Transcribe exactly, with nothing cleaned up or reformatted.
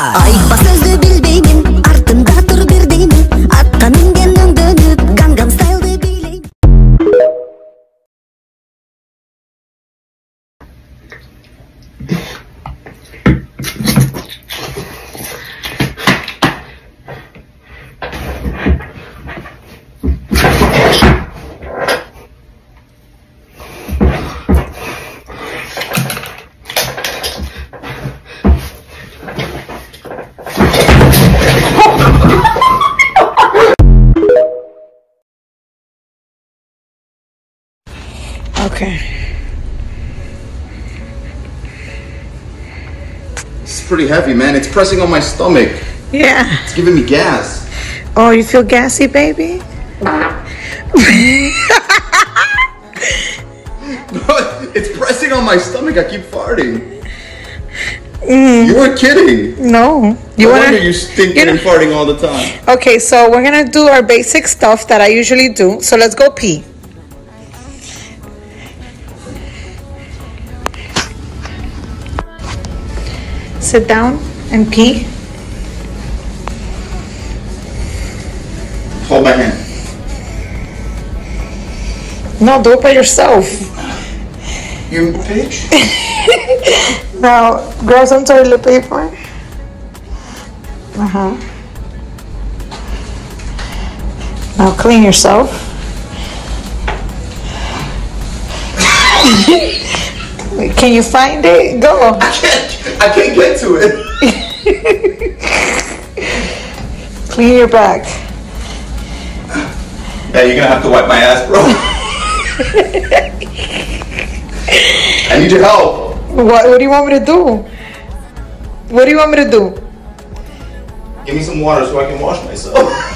Ayık basözü bil beynin, ardında dur bir deynin. Atkan ingenden dönüp Gangnam Style'de beyleyin. Okay. It's pretty heavy, man. It's pressing on my stomach. Yeah. It's giving me gas. Oh, you feel gassy, baby? No, it's pressing on my stomach. I keep farting. Mm. You were kidding. No. You no wanna, wonder you stinking you know, and farting all the time. Okay, so we're going to do our basic stuff that I usually do. So let's go pee. Sit down and pee. Hold my hand. No, do it by yourself. You bitch. Now, grab some toilet paper. Uh-huh. Now clean yourself. Can you find it? Go. I can't, I can't get to it. Clean your back. Yeah, you're gonna have to wipe my ass, bro. I need your help. What, what do you want me to do? What do you want me to do? Give me some water so I can wash myself.